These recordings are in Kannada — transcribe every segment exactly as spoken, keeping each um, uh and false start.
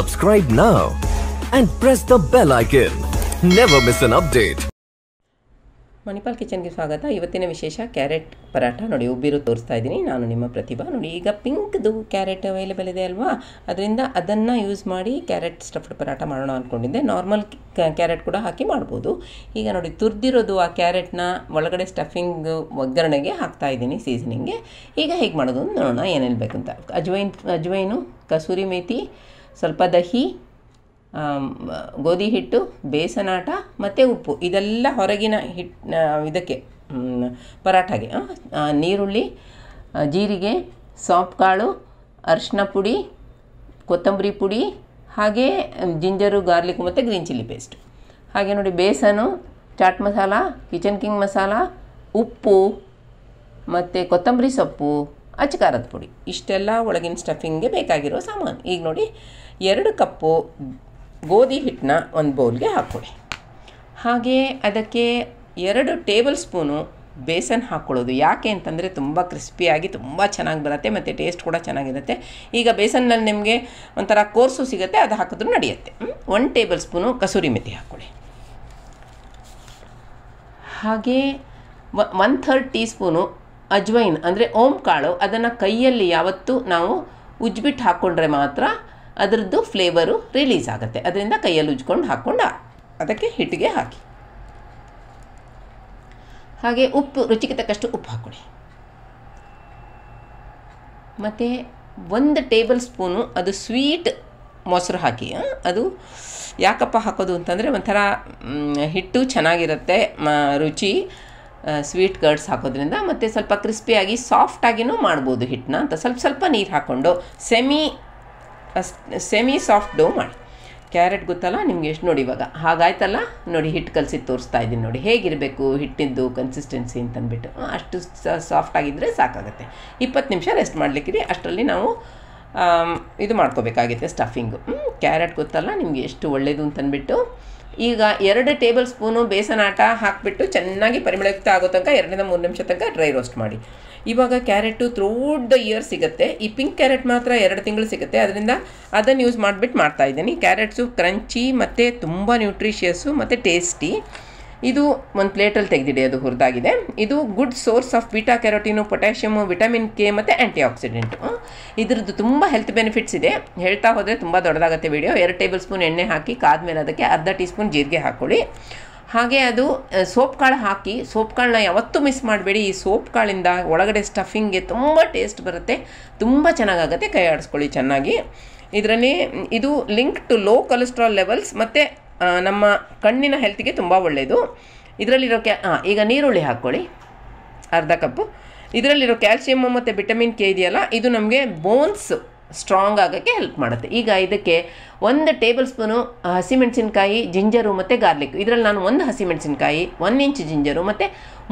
Subscribe now and press the bell icon. Never miss an update. Manipal ಕಿಚನ್ಗೆ ಸ್ವಾಗತ. ಇವತ್ತಿನ ವಿಶೇಷ ಕ್ಯಾರೆಟ್ ಪರಾಠ ನೋಡಿ, ಉಬ್ಬಿರು ತೋರಿಸ್ತಾ ಇದ್ದೀನಿ. ನಾನು ನಿಮ್ಮ ಪ್ರತಿಭಾ. ನೋಡಿ, ಈಗ ಪಿಂಕ್ದು ಕ್ಯಾರೆಟ್ ಅವೈಲೇಬಲ್ ಇದೆ ಅಲ್ವಾ, ಅದರಿಂದ ಅದನ್ನು ಯೂಸ್ ಮಾಡಿ ಕ್ಯಾರೆಟ್ ಸ್ಟಫ್ಡ್ ಪರಾಠ ಮಾಡೋಣ ಅಂದ್ಕೊಂಡಿದ್ದೆ. ನಾರ್ಮಲ್ ಕ್ಯಾರೆಟ್ ಕೂಡ ಹಾಕಿ ಮಾಡ್ಬೋದು. ಈಗ ನೋಡಿ, ತುರಿದಿರೋದು ಆ ಕ್ಯಾರೆಟ್ನ ಒಳಗಡೆ ಸ್ಟಫಿಂಗ್ ಒಗ್ಗರಣೆಗೆ ಹಾಕ್ತಾ ಇದ್ದೀನಿ, ಸೀಸನಿಂಗ್ಗೆ. ಈಗ ಹೇಗೆ ಮಾಡೋದು ನೋಡೋಣ, ಏನೇನು ಬೇಕು ಅಂತ. ಅಜ್ವೈನ್ ಅಜ್ವೈನು ಕಸೂರಿ ಮೇಥಿ, ಸ್ವಲ್ಪ ದಹಿ, ಗೋಧಿ ಹಿಟ್ಟು, ಬೇಸನ ಆಟ ಮತ್ತು ಉಪ್ಪು, ಇದೆಲ್ಲ ಹೊರಗಿನ ಹಿಟ್ ಇದಕ್ಕೆ ಪರಾಠಾಗೆ. ನೀರುಳ್ಳಿ, ಜೀರಿಗೆ, ಸಾಪ್ ಕಾಳು, ಅರಿಶಿನ ಪುಡಿ, ಕೊತ್ತಂಬರಿ ಪುಡಿ, ಹಾಗೆ ಜಿಂಜರು, ಗಾರ್ಲಿಕ್ ಮತ್ತು ಗ್ರೀನ್ ಚಿಲ್ಲಿ ಪೇಸ್ಟ್. ಹಾಗೆ ನೋಡಿ, ಬೇಸನು, ಚಾಟ್ ಮಸಾಲ, ಕಿಚನ್ ಕಿಂಗ್ ಮಸಾಲ, ಉಪ್ಪು ಮತ್ತು ಕೊತ್ತಂಬರಿ ಸೊಪ್ಪು, ಅಚ್ಚ ಖಾರದ ಪುಡಿ, ಇಷ್ಟೆಲ್ಲ ಒಳಗಿನ ಸ್ಟಫಿಂಗ್ಗೆ ಬೇಕಾಗಿರೋ ಸಾಮಾನು. ಈಗ ನೋಡಿ, ಎರಡು ಕಪ್ಪು ಗೋಧಿ ಹಿಟ್ಟನ್ನ ಒಂದು ಬೌಲ್ಗೆ ಹಾಕ್ಕೊಳ್ಳಿ. ಹಾಗೆ ಅದಕ್ಕೆ ಎರಡು ಟೇಬಲ್ ಸ್ಪೂನು ಬೇಸನ್ ಹಾಕ್ಕೊಳ್ಳೋದು. ಯಾಕೆ ಅಂತಂದರೆ ತುಂಬ ಕ್ರಿಸ್ಪಿಯಾಗಿ ತುಂಬ ಚೆನ್ನಾಗಿ ಬರುತ್ತೆ ಮತ್ತು ಟೇಸ್ಟ್ ಕೂಡ ಚೆನ್ನಾಗಿರುತ್ತೆ. ಈಗ ಬೇಸನ್ನಲ್ಲಿ ನಿಮಗೆ ಒಂಥರ ಕೋರ್ಸು ಸಿಗುತ್ತೆ, ಅದು ಹಾಕಿದ್ರೂ ನಡೆಯುತ್ತೆ. ಒಂದು ಟೇಬಲ್ ಸ್ಪೂನು ಕಸೂರಿ ಮೆಥಿ ಹಾಕ್ಕೊಳ್ಳಿ. ಹಾಗೆ one third teaspoon ajwain ಅಂದರೆ ಓಂ ಕಾಳು, ಅದನ್ನು ಕೈಯಲ್ಲಿ ಯಾವತ್ತೂ ನಾವು ಉಜ್ಬಿಟ್ಟು ಹಾಕ್ಕೊಂಡ್ರೆ ಮಾತ್ರ ಅದರದ್ದು ಫ್ಲೇವರು ರಿಲೀಸ್ ಆಗುತ್ತೆ. ಅದರಿಂದ ಕೈಯಲ್ಲಿ ಉಜ್ಕೊಂಡು ಹಾಕ್ಕೊಂಡು ಅದಕ್ಕೆ ಹಿಟ್ಟಿಗೆ ಹಾಕಿ. ಹಾಗೆ ಉಪ್ಪು, ರುಚಿಗೆ ತಕ್ಕಷ್ಟು ಉಪ್ಪು ಹಾಕ್ಕೊಳ್ಳಿ. ಮತ್ತು ಒಂದು ಟೇಬಲ್ ಸ್ಪೂನು ಅದು ಸ್ವೀಟ್ ಮೊಸರು ಹಾಕಿ. ಅದು ಯಾಕಪ್ಪ ಹಾಕೋದು ಅಂತಂದರೆ ಒಂಥರ ಹಿಟ್ಟು ಚೆನ್ನಾಗಿರುತ್ತೆ, ರುಚಿ. ಸ್ವೀಟ್ ಕರ್ಡ್ಸ್ ಹಾಕೋದ್ರಿಂದ ಮತ್ತು ಸ್ವಲ್ಪ ಕ್ರಿಸ್ಪಿಯಾಗಿ ಸಾಫ್ಟಾಗಿಯೂ ಮಾಡ್ಬೋದು ಹಿಟ್ಟನ್ನ ಅಂತ. ಸ್ವಲ್ಪ ಸ್ವಲ್ಪ ನೀರು ಹಾಕ್ಕೊಂಡು ಸೆಮಿ ಸೆಮಿ ಸಾಫ್ಟ್ ಡೋ ಮಾಡಿ. ಕ್ಯಾರೆಟ್ ಗೊತ್ತಲ್ಲ ನಿಮಗೆ ಎಷ್ಟು ನೋಡಿ ಇವಾಗ, ಹಾಗಾಯ್ತಲ್ಲ ನೋಡಿ, ಹಿಟ್ಟು ಕಲಸಿ ತೋರಿಸ್ತಾ ಇದ್ದೀನಿ ನೋಡಿ ಹೇಗಿರಬೇಕು ಹಿಟ್ಟಿದ್ದು ಕನ್ಸಿಸ್ಟೆನ್ಸಿ ಅಂತಂದ್ಬಿಟ್ಟು. ಅಷ್ಟು ಸಾಫ್ಟಾಗಿದ್ದರೆ ಸಾಕಾಗುತ್ತೆ. ಇಪ್ಪತ್ತು ನಿಮಿಷ ರೆಸ್ಟ್ ಮಾಡಲಿಕ್ಕಿದೆ, ಅಷ್ಟರಲ್ಲಿ ನಾವು ಇದು ಮಾಡ್ಕೋಬೇಕಾಗುತ್ತೆ ಸ್ಟಫಿಂಗು. ಕ್ಯಾರೆಟ್ ಗೊತ್ತಲ್ಲ ನಿಮಗೆ ಎಷ್ಟು ಒಳ್ಳೆಯದು ಅಂತಂದ್ಬಿಟ್ಟು. ಈಗ ಎರಡು ಟೇಬಲ್ ಸ್ಪೂನು ಬೇಸನ್ ಆಟ ಹಾಕಿಬಿಟ್ಟು ಚೆನ್ನಾಗಿ ಪರಿಮಳಯುಕ್ತ ಆಗೋ ತನಕ ಎರಡರಿಂದ ಮೂರು ನಿಮಿಷ ತನಕ ಡ್ರೈ ರೋಸ್ಟ್ ಮಾಡಿ. ಇವಾಗ ಕ್ಯಾರೆಟು ಥ್ರೂಟ್ ದ ಇಯರ್ ಸಿಗುತ್ತೆ. ಈ ಪಿಂಕ್ ಕ್ಯಾರೆಟ್ ಮಾತ್ರ ಎರಡು ತಿಂಗಳು ಸಿಗುತ್ತೆ, ಅದರಿಂದ ಅದನ್ನು ಯೂಸ್ ಮಾಡಿಬಿಟ್ಟು ಮಾಡ್ತಾಯಿದ್ದೀನಿ. ಕ್ಯಾರೆಟ್ಸು ಕ್ರಂಚಿ ಮತ್ತು ತುಂಬ ನ್ಯೂಟ್ರಿಷಿಯಸ್ಸು ಮತ್ತು ಟೇಸ್ಟಿ. ಇದು ಒಂದು ಪ್ಲೇಟಲ್ಲಿ ತೆಗೆದಿಡಿ, ಅದು ಹುರಿದಾಗಿದೆ. ಇದು good source of beta carotene, potassium, vitamin K ಮತ್ತು ಆ್ಯಂಟಿ ಆಕ್ಸಿಡೆಂಟು. ಇದ್ರದ್ದು ತುಂಬ ಹೆಲ್ತ್ ಬೆನಿಫಿಟ್ಸ್ ಇದೆ. ಹೇಳ್ತಾ ಹೋದರೆ ತುಂಬ ದೊಡ್ಡದಾಗುತ್ತೆ ವಿಡಿಯೋ. ಎರಡು ಟೇಬಲ್ ಸ್ಪೂನ್ ಎಣ್ಣೆ ಹಾಕಿ ಕಾದ್ಮೇಲೆ ಅದಕ್ಕೆ ಅರ್ಧ ಟೀ ಸ್ಪೂನ್ ಜೀರಿಗೆ ಹಾಕ್ಕೊಳ್ಳಿ. ಹಾಗೆ ಅದು ಸೋಪ್ ಕಾಳು ಹಾಕಿ. ಸೋಪ್ ಕಾಳನ್ನ ಯಾವತ್ತೂ ಮಿಸ್ ಮಾಡಬೇಡಿ. ಈ ಸೋಪ್ ಕಾಳಿಂದ ಒಳಗಡೆ ಸ್ಟಫಿಂಗ್ಗೆ ತುಂಬ ಟೇಸ್ಟ್ ಬರುತ್ತೆ, ತುಂಬ ಚೆನ್ನಾಗಾಗುತ್ತೆ. ಕೈ ಆಡಿಸ್ಕೊಳ್ಳಿ ಚೆನ್ನಾಗಿ. ಇದರಲ್ಲಿ ಇದು link to low cholesterol levels ಮತ್ತು ನಮ್ಮ ಕಣ್ಣಿನ ಹೆಲ್ತ್ಗೆ ತುಂಬ ಒಳ್ಳೆಯದು. ಇದರಲ್ಲಿರೋ ಕ್ಯಾ ಹಾಂ ಈಗ ನೀರುಳ್ಳಿ ಹಾಕ್ಕೊಳ್ಳಿ ಅರ್ಧ ಕಪ್ಪು. ಇದರಲ್ಲಿರೋ ಕ್ಯಾಲ್ಸಿಯಮ್ಮು ಮತ್ತು ವಿಟಮಿನ್ ಕೆ ಇದೆಯಲ್ಲ, ಇದು ನಮಗೆ ಬೋನ್ಸ್ ಸ್ಟ್ರಾಂಗ್ ಆಗೋಕ್ಕೆ ಹೆಲ್ಪ್ ಮಾಡುತ್ತೆ. ಈಗ ಇದಕ್ಕೆ ಒಂದು ಟೇಬಲ್ ಸ್ಪೂನು ಹಸಿಮೆಣಸಿನ್ಕಾಯಿ, ಜಿಂಜರು ಮತ್ತು ಗಾರ್ಲಿಕ್. ಇದರಲ್ಲಿ ನಾನು ಒಂದು ಹಸಿಮೆಣಸಿನ್ಕಾಯಿ, ಒಂದು ಇಂಚು ಜಿಂಜರು ಮತ್ತು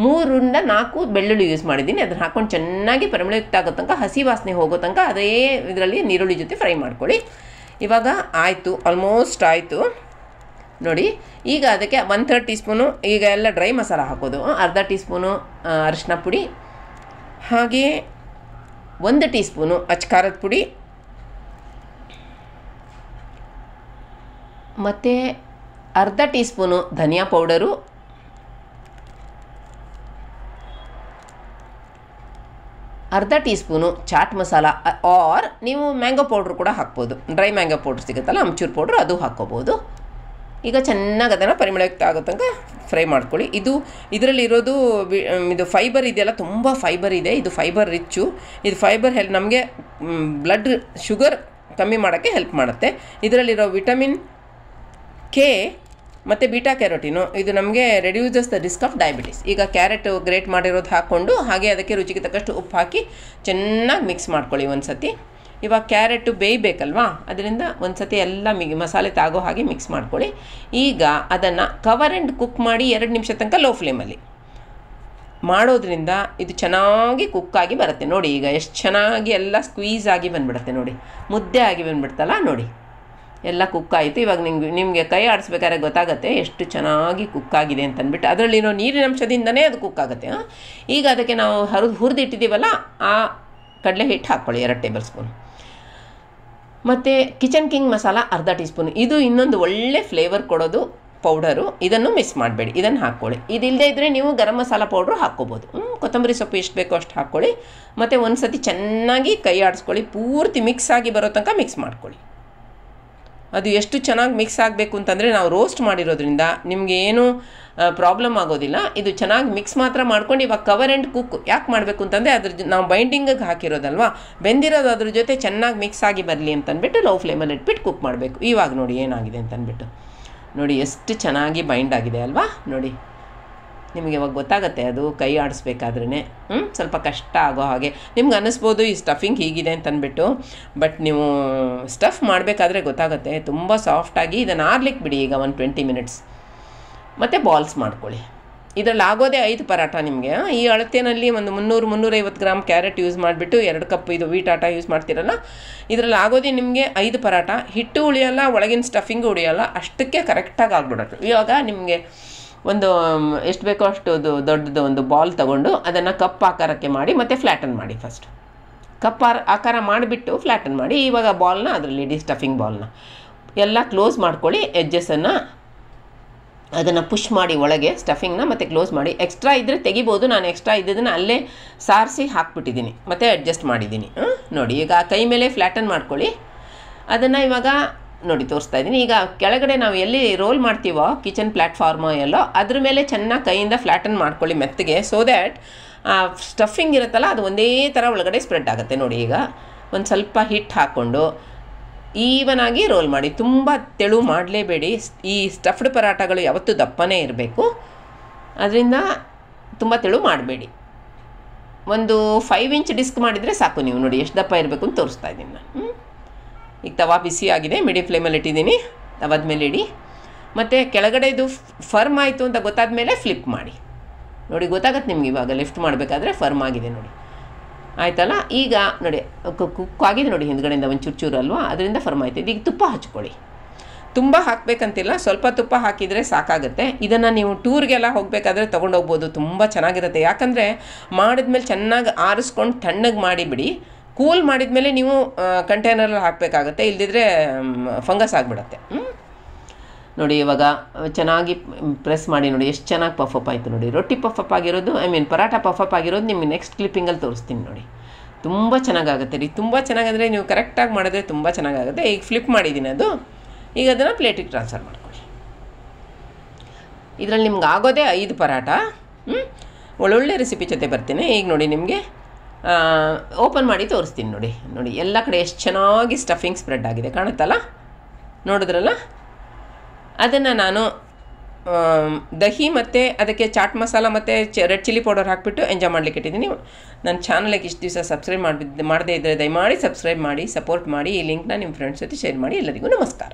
ಮೂರರಿಂದ ನಾಲ್ಕು ಬೆಳ್ಳುಳ್ಳಿ ಯೂಸ್ ಮಾಡಿದ್ದೀನಿ. ಅದನ್ನು ಹಾಕ್ಕೊಂಡು ಚೆನ್ನಾಗಿ ಪರಿಮಳಯುಕ್ತ ಆಗೋ ತನಕ, ಹಸಿ ವಾಸನೆ ಹೋಗೋ ತನಕ ಅದೇ ಇದರಲ್ಲಿ ನೀರುಳ್ಳಿ ಜೊತೆ ಫ್ರೈ ಮಾಡ್ಕೊಳ್ಳಿ. ಇವಾಗ ಆಯಿತು, ಆಲ್ಮೋಸ್ಟ್ ಆಯಿತು ನೋಡಿ. ಈಗ ಅದಕ್ಕೆ ಒನ್ ಥರ್ಡ್ ಟೀ ಸ್ಪೂನು ಈಗ ಎಲ್ಲ ಡ್ರೈ ಮಸಾಲ ಹಾಕೋದು. ಅರ್ಧ ಟೀ ಸ್ಪೂನು ಅರಿಶಿನ ಪುಡಿ, ಹಾಗೆ ಒಂದು ಟೀ ಸ್ಪೂನು ಅಚ್ಚ ಖಾರದ ಪುಡಿ, ಮತ್ತು ಅರ್ಧ ಟೀ ಸ್ಪೂನು ಧನಿಯಾ ಪೌಡರು, ಅರ್ಧ teaspoon chaat masala, or ನೀವು ಮ್ಯಾಂಗೋ ಪೌಡ್ರು ಕೂಡ ಹಾಕ್ಬೋದು. ಡ್ರೈ ಮ್ಯಾಂಗೋ ಪೌಡ್ರ್ ಸಿಗುತ್ತಲ್ಲ, ಅಮ್ಚೂರು ಪೌಡ್ರು, ಅದು ಹಾಕ್ಕೋಬೋದು. ಈಗ ಚೆನ್ನಾಗಿ ಅದನ್ನು ಪರಿಮಳಯುಕ್ತ ಆಗೋ ತನಕ ಫ್ರೈ ಮಾಡ್ಕೊಳ್ಳಿ. ಇದು ಇದರಲ್ಲಿರೋದು ಇದು ಫೈಬರ್ ಇದೆಯಲ್ಲ, ತುಂಬ ಫೈಬರ್ ಇದೆ. ಇದು ಫೈಬರ್ ರಿಚ್ಚು. ಇದು ಫೈಬರ್ ಹೆಲ್ಪ್ ನಮಗೆ ಬ್ಲಡ್ ಶುಗರ್ ಕಮ್ಮಿ ಮಾಡೋಕ್ಕೆ ಹೆಲ್ಪ್ ಮಾಡುತ್ತೆ. ಇದರಲ್ಲಿರೋ ವಿಟಮಿನ್ ಕೆ ಮತ್ತು ಬೀಟಾ ಕ್ಯಾರೋಟಿನು ಇದು ನಮಗೆ reduces the risk of diabetes. ಈಗ ಕ್ಯಾರೆಟ್ ಗ್ರೇಟ್ ಮಾಡಿರೋದು ಹಾಕ್ಕೊಂಡು ಹಾಗೆ ಅದಕ್ಕೆ ರುಚಿಗೆ ತಕ್ಕಷ್ಟು ಉಪ್ಪು ಹಾಕಿ ಚೆನ್ನಾಗಿ ಮಿಕ್ಸ್ ಮಾಡ್ಕೊಳ್ಳಿ ಒಂದು ಸತಿ. ಇವಾಗ ಕ್ಯಾರೆಟು ಬೇಯಬೇಕಲ್ವಾ, ಅದರಿಂದ ಒಂದು ಸತಿ ಎಲ್ಲ ಮಿಗಿ ಮಸಾಲೆ ತಾಗೋ ಹಾಗೆ ಮಿಕ್ಸ್ ಮಾಡ್ಕೊಳ್ಳಿ. ಈಗ ಅದನ್ನು ಕವರ್ ಆ್ಯಂಡ್ ಕುಕ್ ಮಾಡಿ ಎರಡು ನಿಮಿಷ ತನಕ ಲೋ ಫ್ಲೇಮಲ್ಲಿ ಮಾಡೋದ್ರಿಂದ ಇದು ಚೆನ್ನಾಗಿ ಕುಕ್ಕಾಗಿ ಬರುತ್ತೆ ನೋಡಿ. ಈಗ ಎಷ್ಟು ಚೆನ್ನಾಗಿ ಎಲ್ಲ ಸ್ಕ್ವೀಸ್ ಆಗಿ ಬಂದುಬಿಡುತ್ತೆ ನೋಡಿ, ಮುದ್ದೆ ಆಗಿ ಬಂದುಬಿಡ್ತಲ್ಲ ನೋಡಿ, ಎಲ್ಲ ಕುಕ್ಕಾಯಿತು. ಇವಾಗ ನಿಮಗೆ ನಿಮಗೆ ಕೈ ಆಡಿಸ್ಬೇಕಾದ್ರೆ ಗೊತ್ತಾಗುತ್ತೆ ಎಷ್ಟು ಚೆನ್ನಾಗಿ ಕುಕ್ಕಾಗಿದೆ ಅಂತಂದ್ಬಿಟ್ಟು. ಅದರಲ್ಲಿರೋ ನೀರಿನಂಶದಿಂದನೇ ಅದು ಕುಕ್ಕಾಗುತ್ತೆ. ಈಗ ಅದಕ್ಕೆ ನಾವು ಹರಿದು ಹುರಿದಿಟ್ಟಿದ್ದೀವಲ್ಲ ಆ ಕಡಲೆ ಹಿಟ್ಟು ಹಾಕ್ಕೊಳ್ಳಿ ಎರಡು ಟೇಬಲ್ ಸ್ಪೂನ್. ಮತ್ತೆ ಕಿಚನ್ ಕಿಂಗ್ ಮಸಾಲಾ ಅರ್ಧ ಟೀ ಸ್ಪೂನ್ ಇದು ಇನ್ನೊಂದು ಒಳ್ಳೆ ಫ್ಲೇವರ್ ಕೊಡೋದು ಪೌಡರ್ ಇದನ್ನು ಮಿಸ್ ಮಾಡಬೇಡಿ ಇದನ್ನ ಹಾಕೊಳ್ಳಿ ಇದಿಲ್ಲದೆ ಇದ್ರೆ ನೀವು ಗರಂ ಮಸಾಲಾ ಪೌಡರ್ ಹಾಕೋಬಹುದು ಕೊತ್ತಂಬರಿ ಸೊಪ್ಪು ಎಷ್ಟು ಬೇಕೋ ಅಷ್ಟು ಹಾಕೊಳ್ಳಿ ಮತ್ತೆ ಒಂದು ಸತಿ ಚೆನ್ನಾಗಿ ಕೈ ಆಡಿಸ್ಕೊಳ್ಳಿ ಪೂರ್ತಿ ಮಿಕ್ಸ್ ಆಗಿ ಬರೋ ತನಕ ಮಿಕ್ಸ್ ಮಾಡ್ಕೊಳ್ಳಿ ಅದು ಎಷ್ಟು ಚೆನ್ನಾಗಿ ಮಿಕ್ಸ್ ಆಗಬೇಕು ಅಂತಂದ್ರೆ ನಾವು ರೋಸ್ಟ್ ಮಾಡಿರೋದ್ರಿಂದ ನಿಮಗೆ ಏನು ಪ್ರಾಬ್ಲಮ್ ಆಗೋದಿಲ್ಲ ಇದು ಚೆನ್ನಾಗಿ ಮಿಕ್ಸ್ ಮಾತ್ರ ಮಾಡ್ಕೊಂಡು ಇವಾಗ ಕವರ್ ಆ್ಯಂಡ್ ಕುಕ್ ಯಾಕೆ ಮಾಡಬೇಕು ಅಂತಂದರೆ ಅದ್ರ ನಾವು ಬೈಂಡಿಂಗಿಗೆ ಹಾಕಿರೋದಲ್ವಾ ಬೆಂದಿರೋದು ಅದ್ರ ಜೊತೆ ಚೆನ್ನಾಗಿ ಮಿಕ್ಸ್ ಆಗಿ ಬರಲಿ ಅಂತಂದ್ಬಿಟ್ಟು ಲೋ ಫ್ಲೇಮಲ್ಲಿ ಇಟ್ಬಿಟ್ಟು ಕುಕ್ ಮಾಡಬೇಕು ಇವಾಗ ನೋಡಿ ಏನಾಗಿದೆ ಅಂತಂದ್ಬಿಟ್ಟು ನೋಡಿ ಎಷ್ಟು ಚೆನ್ನಾಗಿ ಬೈಂಡ್ ಆಗಿದೆ ಅಲ್ವಾ ನೋಡಿ ನಿಮಗೆ ಇವಾಗ ಗೊತ್ತಾಗುತ್ತೆ ಅದು ಕೈ ಆಡಿಸ್ಬೇಕಾದ್ರೆ ಹ್ಞೂ ಸ್ವಲ್ಪ ಕಷ್ಟ ಆಗೋ ಹಾಗೆ ನಿಮ್ಗೆ ಅನ್ನಿಸ್ಬೋದು ಈ ಸ್ಟಫಿಂಗ್ ಹೀಗಿದೆ ಅಂತಂದ್ಬಿಟ್ಟು ಬಟ್ ನೀವು ಸ್ಟಫ್ ಮಾಡಬೇಕಾದ್ರೆ ಗೊತ್ತಾಗುತ್ತೆ ತುಂಬ ಸಾಫ್ಟಾಗಿ ಇದನ್ನು ಆರ್ಲಿಕ್ಕೆ ಬಿಡಿ ಈಗ ಒಂದು ಟ್ವೆಂಟಿ ಮಿನಿಟ್ಸ್ ಮತ್ತು ಬಾಲ್ಸ್ ಮಾಡ್ಕೊಳ್ಳಿ ಇದರಲ್ಲಿ ಆಗೋದೇ ಐದು ಪರಾಟ ನಿಮಗೆ ಈ ಅಳತೆಯಲ್ಲಿ ಒಂದು ಮುನ್ನೂರು ಮುನ್ನೂರೈವತ್ತು ಗ್ರಾಮ್ ಕ್ಯಾರೆಟ್ ಯೂಸ್ ಮಾಡಿಬಿಟ್ಟು ಎರಡು ಕಪ್ ಇದು ವೀಟ್ ಆಟ ಯೂಸ್ ಮಾಡ್ತೀರಲ್ಲ ಇದರಲ್ಲಿ ಆಗೋದೇ ನಿಮಗೆ ಐದು ಪರಾಟ ಹಿಟ್ಟು ಉಳಿಯೋಲ್ಲ ಒಳಗಿನ ಸ್ಟಫಿಂಗು ಉಳಿಯೋಲ್ಲ ಅಷ್ಟಕ್ಕೆ ಕರೆಕ್ಟಾಗಿ ಆಗ್ಬಿಡೋದು ಇವಾಗ ನಿಮಗೆ ಒಂದು ಎಷ್ಟು ಬೇಕೋ ಅಷ್ಟು ದೊಡ್ಡದು ಒಂದು ಬಾಲ್ ತಗೊಂಡು ಅದನ್ನು ಕಪ್ ಆಕಾರಕ್ಕೆ ಮಾಡಿ ಮತ್ತು ಫ್ಲ್ಯಾಟನ್ ಮಾಡಿ ಫಸ್ಟ್ ಕಪ್ ಆಕಾರ ಮಾಡಿಬಿಟ್ಟು ಫ್ಲ್ಯಾಟನ್ ಮಾಡಿ ಇವಾಗ ಬಾಲ್ನ ಅದರಲ್ಲಿ ಡಿ ಸ್ಟಫಿಂಗ್ ಬಾಲ್ನ ಎಲ್ಲ ಕ್ಲೋಸ್ ಮಾಡ್ಕೊಳ್ಳಿ ಎಜ್ಜಸನ್ನು ಅದನ್ನು ಪುಷ್ ಮಾಡಿ ಒಳಗೆ ಸ್ಟಫಿಂಗ್ನ ಮತ್ತು ಕ್ಲೋಸ್ ಮಾಡಿ ಎಕ್ಸ್ಟ್ರಾ ಇದ್ದರೆ ತೆಗಿಬೋದು ನಾನು ಎಕ್ಸ್ಟ್ರಾ ಇದ್ದದನ್ನು ಅಲ್ಲೇ ಸಾರಿಸಿ ಹಾಕ್ಬಿಟ್ಟಿದ್ದೀನಿ ಮತ್ತು ಅಡ್ಜಸ್ಟ್ ಮಾಡಿದ್ದೀನಿ ನೋಡಿ ಈಗ ಕೈ ಮೇಲೆ ಫ್ಲ್ಯಾಟನ್ ಮಾಡ್ಕೊಳ್ಳಿ ಅದನ್ನು ಇವಾಗ ನೋಡಿ ತೋರಿಸ್ತಾ ಇದ್ದೀನಿ ಈಗ ಕೆಳಗಡೆ ನಾವು ಎಲ್ಲಿ ರೋಲ್ ಮಾಡ್ತೀವೋ ಕಿಚನ್ ಪ್ಲ್ಯಾಟ್ಫಾರ್ಮ್ ಎಲ್ಲೋ ಅದ್ರ ಮೇಲೆ ಚೆನ್ನಾಗಿ ಕೈಯಿಂದ ಫ್ಲ್ಯಾಟನ್ ಮಾಡ್ಕೊಳ್ಳಿ ಮೆತ್ತಗೆ ಸೋ ದ್ಯಾಟ್ ಸ್ಟಫಿಂಗ್ ಇರುತ್ತಲ್ಲ ಅದು ಒಂದೇ ಥರ ಒಳಗಡೆ ಸ್ಪ್ರೆಡ್ ಆಗುತ್ತೆ ನೋಡಿ ಈಗ ಒಂದು ಸ್ವಲ್ಪ ಹಿಟ್ಟು ಹಾಕ್ಕೊಂಡು ಈವನಾಗಿ ರೋಲ್ ಮಾಡಿ ತುಂಬ ತೆಳು ಮಾಡಲೇಬೇಡಿ ಈ ಸ್ಟಫ್ಡ್ ಪರಾಟಗಳು ಯಾವತ್ತೂ ದಪ್ಪನೇ ಇರಬೇಕು ಅದರಿಂದ ತುಂಬ ತೆಳು ಮಾಡಬೇಡಿ ಒಂದು ಫೈವ್ ಇಂಚ್ ಡಿಸ್ಕ್ ಮಾಡಿದರೆ ಸಾಕು ನೀವು ನೋಡಿ ಎಷ್ಟು ದಪ್ಪ ಇರಬೇಕು ಅಂತ ತೋರಿಸ್ತಾ ಇದ್ದೀನಿ ನಾನು ಈಗ ತವಾ ಬಿಸಿ ಆಗಿದೆ ಮೀಡಿಯಂ ಫ್ಲೇಮಲ್ಲಿ ಇಟ್ಟಿದ್ದೀನಿ ತವಾದ ಮೇಲೆ ಇಡಿ ಮತ್ತು ಕೆಳಗಡೆ ಇದು ಫರ್ಮ್ ಆಯಿತು ಅಂತ ಗೊತ್ತಾದ ಮೇಲೆ ಫ್ಲಿಪ್ ಮಾಡಿ ನೋಡಿ ಗೊತ್ತಾಗತ್ತೆ ನಿಮ್ಗೆ ಇವಾಗ ಲಿಫ್ಟ್ ಮಾಡಬೇಕಾದ್ರೆ ಫರ್ಮ್ ಆಗಿದೆ ನೋಡಿ ಆಯಿತಲ್ಲ ಈಗ ನೋಡಿ ಕುಕ್ ಆಗಿದೆ ನೋಡಿ ಹಿಂದ್ಗಡೆಯಿಂದ ಒಂದು ಚೂರು ಚೂರು ಅಲ್ವಾ ಅದರಿಂದ ಫರ್ಮ್ ಆಯ್ತು ಈಗ ತುಪ್ಪ ಹಚ್ಕೊಳ್ಳಿ ತುಂಬ ಹಾಕಬೇಕಂತಿಲ್ಲ ಸ್ವಲ್ಪ ತುಪ್ಪ ಹಾಕಿದರೆ ಸಾಕಾಗುತ್ತೆ ಇದನ್ನು ನೀವು ಟೂರ್ಗೆಲ್ಲ ಹೋಗಬೇಕಾದ್ರೆ ತೊಗೊಂಡೋಗ್ಬೋದು ತುಂಬ ಚೆನ್ನಾಗಿರುತ್ತೆ ಯಾಕಂದರೆ ಮಾಡಿದ್ಮೇಲೆ ಚೆನ್ನಾಗಿ ಆರಿಸ್ಕೊಂಡು ತಣ್ಣಗೆ ಮಾಡಿಬಿಡಿ ಕೂಲ್ ಮಾಡಿದ ಮೇಲೆ ನೀವು ಕಂಟೈನರಲ್ಲಿ ಹಾಕಬೇಕಾಗತ್ತೆ ಇಲ್ಲದಿದ್ದರೆ ಫಂಗಸ್ ಆಗಿಬಿಡತ್ತೆ ನೋಡಿ ಇವಾಗ ಚೆನ್ನಾಗಿ ಪ್ರೆಸ್ ಮಾಡಿ ನೋಡಿ ಎಷ್ಟು ಚೆನ್ನಾಗಿ ಪಫಪ್ ಆಯಿತು ನೋಡಿ ರೊಟ್ಟಿ ಪಫಪ್ ಆಗಿರೋದು ಐ ಮೀನ್ ಪರಾಟ ಪಫಪ್ ಆಗಿರೋದು ನಿಮಗೆ ನೆಕ್ಸ್ಟ್ ಕ್ಲಿಪ್ಪಿಂಗಲ್ಲಿ ತೋರಿಸ್ತೀನಿ ನೋಡಿ ತುಂಬ ಚೆನ್ನಾಗಾಗುತ್ತೆ ರೀ ತುಂಬ ಚೆನ್ನಾಗಂದರೆ ನೀವು ಕರೆಕ್ಟಾಗಿ ಮಾಡಿದ್ರೆ ತುಂಬ ಚೆನ್ನಾಗಾಗುತ್ತೆ ಈಗ ಫ್ಲಿಪ್ ಮಾಡಿದ್ದೀನಿ ಅದು ಈಗ ಅದನ್ನು ಪ್ಲೇಟಿಗೆ ಟ್ರಾನ್ಸ್ಫರ್ ಮಾಡ್ಕೊಳ್ಳಿ ಇದರಲ್ಲಿ ನಿಮ್ಗೆ ಆಗೋದೇ ಐದು ಪರಾಟ ಒಳ್ಳೊಳ್ಳೆ ರೆಸಿಪಿ ಜೊತೆ ಬರ್ತೀನಿ ಈಗ ನೋಡಿ ನಿಮಗೆ ಓಪನ್ ಮಾಡಿ ತೋರಿಸ್ತೀನಿ ನೋಡಿ ನೋಡಿ ಎಲ್ಲ ಕಡೆ ಎಷ್ಟು ಚೆನ್ನಾಗಿ ಸ್ಟಫಿಂಗ್ ಸ್ಪ್ರೆಡ್ ಆಗಿದೆ ಕಾಣುತ್ತಲ್ಲ ನೋಡಿದ್ರಲ್ಲ ಅದನ್ನು ನಾನು ದಹಿ ಮತ್ತು ಅದಕ್ಕೆ ಚಾಟ್ ಮಸಾಲ ಮತ್ತು ಚ ರೆಡ್ ಚಿಲ್ಲಿ ಪೌಡರ್ ಹಾಕಿಬಿಟ್ಟು ಎಂಜಾಯ್ ಮಾಡಲಿಕ್ಕೆ ಇಟ್ಟಿದ್ದೀನಿ ನನ್ನ ಚಾನಲ್ಗೆ ಇಷ್ಟು ದಿವಸ ಸಬ್ಸ್ಕ್ರೈಬ್ ಮಾಡಿದ್ದು ಮಾಡದೇ ಇದ್ದರೆ ದಯಮಾಡಿ ಸಬ್ಸ್ಕ್ರೈಬ್ ಮಾಡಿ ಸಪೋರ್ಟ್ ಮಾಡಿ ಈ ಲಿಂಕ್ನ ನಿಮ್ಮ ಫ್ರೆಂಡ್ಸ್ ಜೊತೆ ಶೇರ್ ಮಾಡಿ ಎಲ್ಲರಿಗೂ ನಮಸ್ಕಾರ.